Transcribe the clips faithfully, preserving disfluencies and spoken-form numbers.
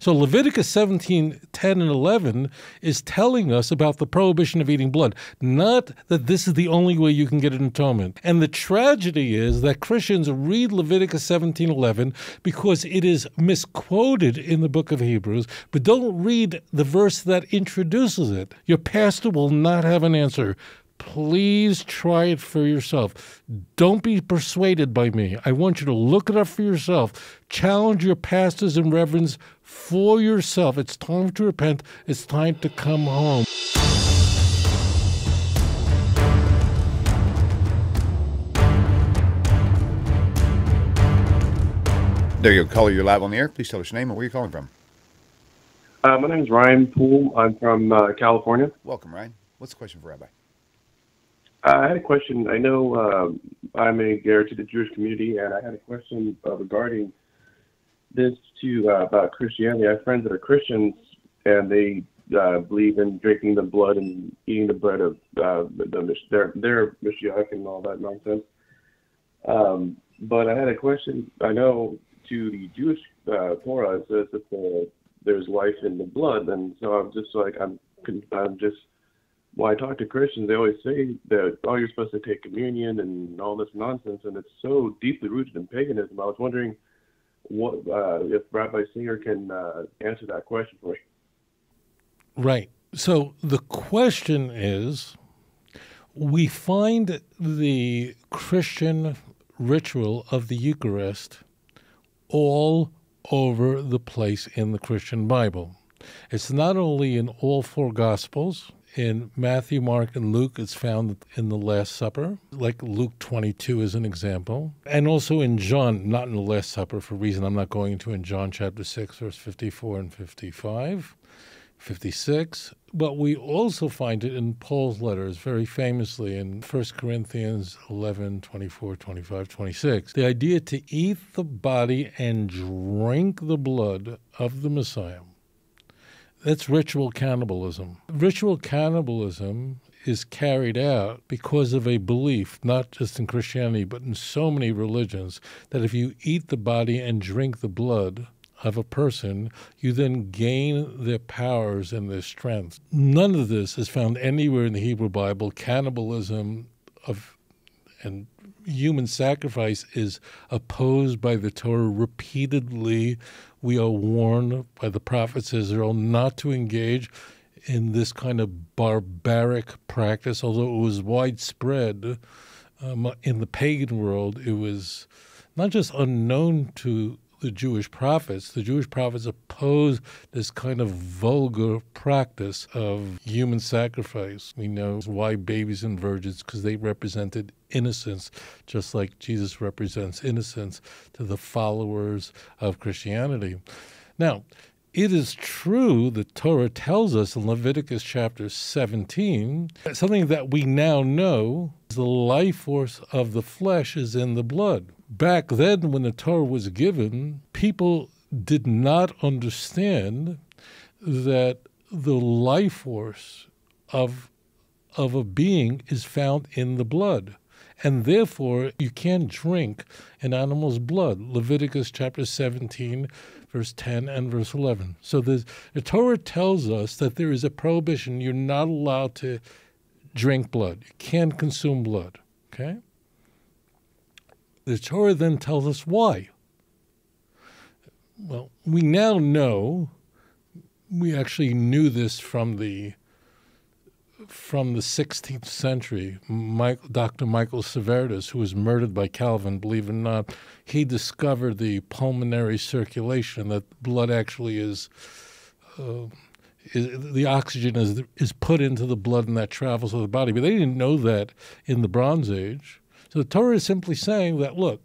So Leviticus seventeen, ten, and eleven is telling us about the prohibition of eating blood, not that this is the only way you can get an atonement. And the tragedy is that Christians read Leviticus seventeen, eleven because it is misquoted in the book of Hebrews, but don't read the verse that introduces it. Your pastor will not have an answer. Please try it for yourself. Don't be persuaded by me. I want you to look it up for yourself. Challenge your pastors and reverends for yourself. It's time to repent. It's time to come home. There you go. Caller, you're live on the air. Please tell us your name and where you're calling from. Uh, my name is Ryan Poole. I'm from uh, California. Welcome, Ryan. What's the question for Rabbi? I had a question. I know um, I'm a heir to the Jewish community, and I had a question uh, regarding this too uh, about Christianity. I have friends that are Christians, and they uh, believe in drinking the blood and eating the bread of uh, the, their their Mashiach and all that nonsense. Um, but I had a question. I know to the Jewish uh, Torah it says that the, there's life in the blood, and so I'm just like I'm I'm just. Well, I talk to Christians, they always say that, oh, you're supposed to take communion and all this nonsense, and it's so deeply rooted in paganism. I was wondering what uh, if Rabbi Singer can uh, answer that question for you. Right. So the question is, we find the Christian ritual of the Eucharist all over the place in the Christian Bible. It's not only in all four Gospels. In Matthew, Mark, and Luke, it's found in the Last Supper, like Luke twenty-two as an example. And also in John, not in the Last Supper for a reason I'm not going into, in John chapter six, verse fifty-four and fifty-five, fifty-six. But we also find it in Paul's letters, very famously in First Corinthians eleven, twenty-four, twenty-five, twenty-six. The idea to eat the body and drink the blood of the Messiah. That's ritual cannibalism. Ritual cannibalism is carried out because of a belief, not just in Christianity, but in so many religions, that if you eat the body and drink the blood of a person, you then gain their powers and their strength. None of this is found anywhere in the Hebrew Bible. Cannibalism of and human sacrifice is opposed by the Torah repeatedly. We are warned by the prophets of Israel not to engage in this kind of barbaric practice, although it was widespread um, in the pagan world. It was not just unknown to the Jewish prophets. The Jewish prophets opposed this kind of vulgar practice of human sacrifice. We know why babies and virgins, because they represented innocence, just like Jesus represents innocence to the followers of Christianity. Now, it is true that Torah tells us in Leviticus chapter seventeen, something that we now know is the life force of the flesh is in the blood. Back then, when the Torah was given, people did not understand that the life force of, of a being is found in the blood. And therefore, you can't drink an animal's blood. Leviticus chapter seventeen, verse ten and verse eleven. So the Torah tells us that there is a prohibition. You're not allowed to drink blood. You can't consume blood, okay? The Torah then tells us why. Well, we now know, we actually knew this from the from the sixteenth century. Michael, Doctor Michael Servetus, who was murdered by Calvin, believe it or not, he discovered the pulmonary circulation, that blood actually is, uh, is the oxygen is, is put into the blood and that travels through the body. But they didn't know that in the Bronze Age. So the Torah is simply saying that, look,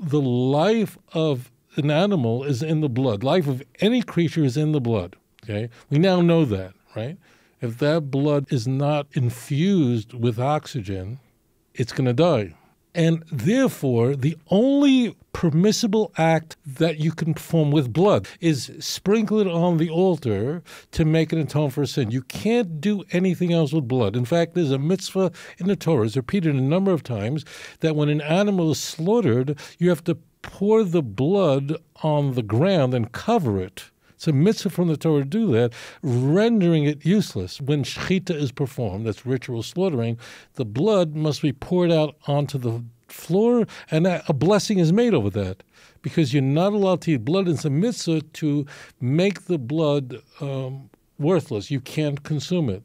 the life of an animal is in the blood. Life of any creature is in the blood, okay? We now know that, right? If that blood is not infused with oxygen, it's going to die. And therefore, the only permissible act that you can perform with blood is sprinkle it on the altar to make an atonement for a sin. You can't do anything else with blood. In fact, there's a mitzvah in the Torah, it's repeated a number of times, that when an animal is slaughtered, you have to pour the blood on the ground and cover it It's a mitzvah from the Torah to do that, rendering it useless. When shechita is performed, that's ritual slaughtering, the blood must be poured out onto the floor, and a blessing is made over that, because you're not allowed to eat blood. It's a mitzvah to make the blood um, worthless. You can't consume it.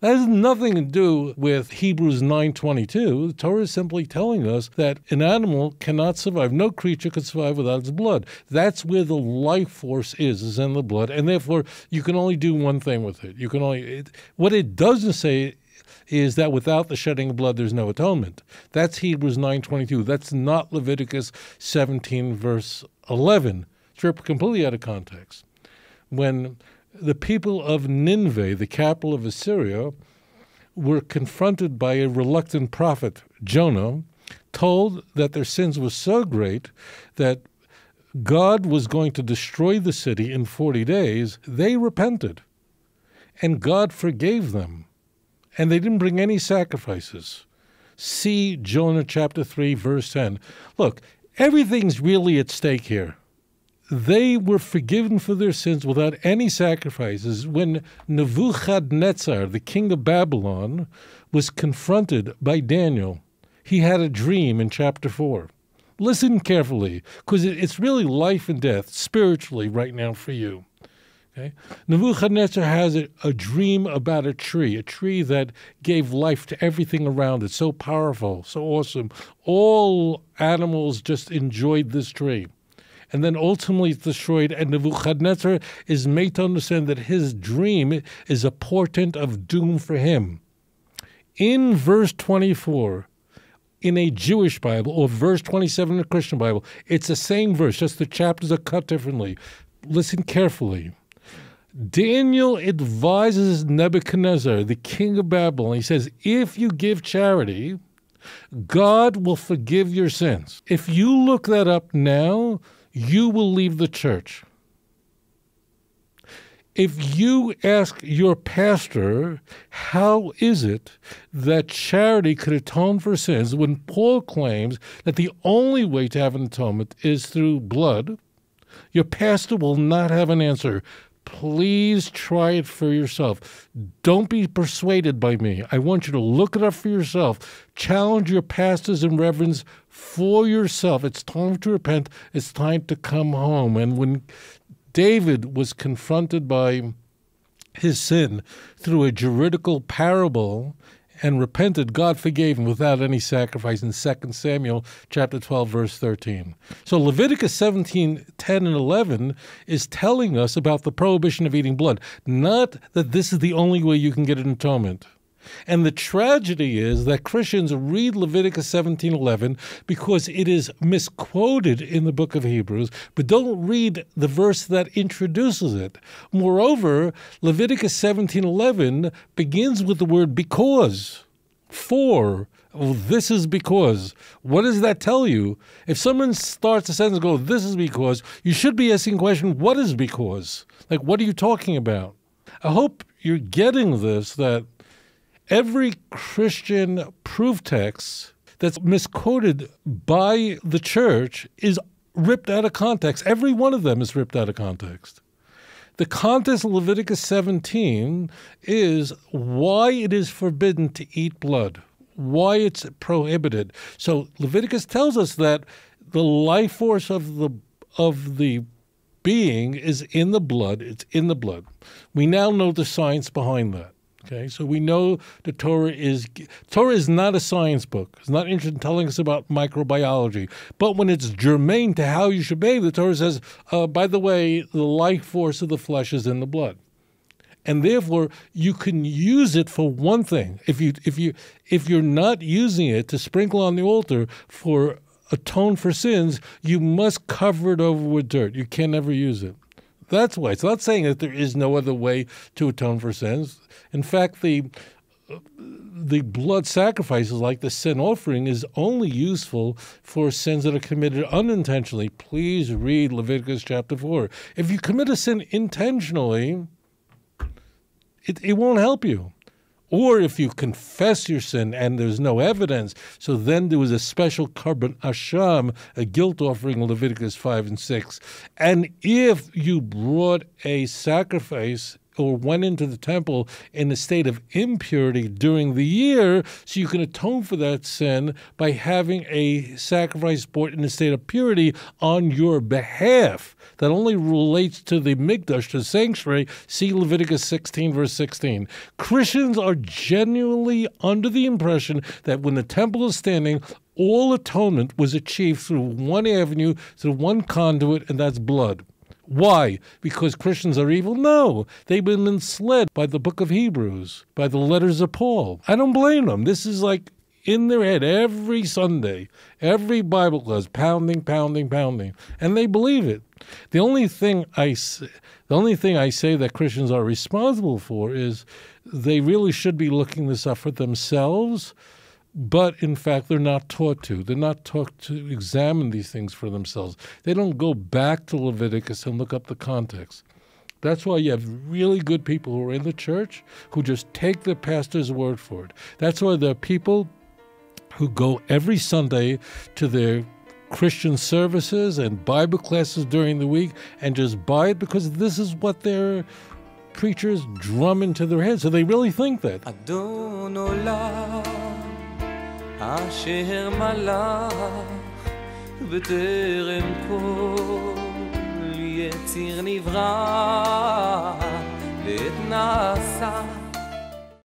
That has nothing to do with Hebrews nine twenty-two. The Torah is simply telling us that an animal cannot survive. No creature could survive without its blood. That's where the life force is, is in the blood. And therefore, you can only do one thing with it. You can only it, what it doesn't say is that without the shedding of blood, there's no atonement. That's Hebrews nine twenty-two. That's not Leviticus seventeen, verse eleven. It's completely out of context. When the people of Nineveh, the capital of Assyria, were confronted by a reluctant prophet, Jonah, told that their sins were so great that God was going to destroy the city in forty days. They repented, and God forgave them, and they didn't bring any sacrifices. See Jonah chapter three, verse ten. Look, everything's really at stake here. They were forgiven for their sins without any sacrifices. When Nebuchadnezzar, the king of Babylon, was confronted by Daniel, he had a dream in chapter four. Listen carefully, because it's really life and death spiritually right now for you. Okay? Nebuchadnezzar has a, a dream about a tree, a tree that gave life to everything around it, so powerful, so awesome. All animals just enjoyed this tree. And then ultimately it's destroyed, and Nebuchadnezzar is made to understand that his dream is a portent of doom for him. In verse twenty-four, in a Jewish Bible, or verse twenty-seven in a Christian Bible, it's the same verse, just the chapters are cut differently. Listen carefully. Daniel advises Nebuchadnezzar, the king of Babylon. He says, if you give charity, God will forgive your sins. If you look that up now, you will leave the church. If you ask your pastor, how is it that charity could atone for sins when Paul claims that the only way to have an atonement is through blood, your pastor will not have an answer. Please try it for yourself. Don't be persuaded by me. I want you to look it up for yourself. Challenge your pastors and reverends for yourself. It's time to repent. It's time to come home. And when David was confronted by his sin through a juridical parable and repented, God forgave him without any sacrifice in Second Samuel chapter twelve, verse thirteen. So Leviticus seventeen, ten, and eleven is telling us about the prohibition of eating blood, not that this is the only way you can get an atonement. And the tragedy is that Christians read Leviticus seventeen, eleven because it is misquoted in the book of Hebrews, but don't read the verse that introduces it. Moreover, Leviticus seventeen, eleven begins with the word because, for, oh, this is because. What does that tell you? If someone starts a sentence and goes, this is because, you should be asking the question, what is because? Like, what are you talking about? I hope you're getting this, that every Christian proof text that's misquoted by the church is ripped out of context. Every one of them is ripped out of context. The context of Leviticus seventeen is why it is forbidden to eat blood, why it's prohibited. So Leviticus tells us that the life force of the, of the being is in the blood. It's in the blood. We now know the science behind that. Okay, so we know the Torah is Torah is not a science book. It's not interested in telling us about microbiology. But when it's germane to how you should behave, the Torah says, uh, by the way, the life force of the flesh is in the blood, and therefore you can use it for one thing. If you if you if you're not using it to sprinkle on the altar for atone for sins, you must cover it over with dirt. You can never use it. That's why. It's not saying that there is no other way to atone for sins. In fact, the, the blood sacrifices, like the sin offering, is only useful for sins that are committed unintentionally. Please read Leviticus chapter four. If you commit a sin intentionally, it, it won't help you. Or if you confess your sin and there's no evidence, so then there was a special korban asham, a guilt offering, Leviticus five and six. And if you brought a sacrifice or went into the temple in a state of impurity during the year, so you can atone for that sin by having a sacrifice brought in a state of purity on your behalf. That only relates to the Mikdash, to the sanctuary. See Leviticus sixteen, verse sixteen. Christians are genuinely under the impression that when the temple is standing, all atonement was achieved through one avenue, through one conduit, and that's blood. Why? Because Christians are evil? No. They've been misled by the book of Hebrews, by the letters of Paul. I don't blame them. This is like in their head every Sunday, every Bible class, pounding, pounding, pounding. And they believe it. The only thing I say, the only thing I say that Christians are responsible for is they really should be looking this up for themselves. But, in fact, they're not taught to. They're not taught to examine these things for themselves. They don't go back to Leviticus and look up the context. That's why you have really good people who are in the church who just take the pastor's word for it. That's why there are people who go every Sunday to their Christian services and Bible classes during the week and just buy it because this is what they're preachers drum into their heads. So they really think that. אשר מלך בטרם כל יציר נברא לעת נעשה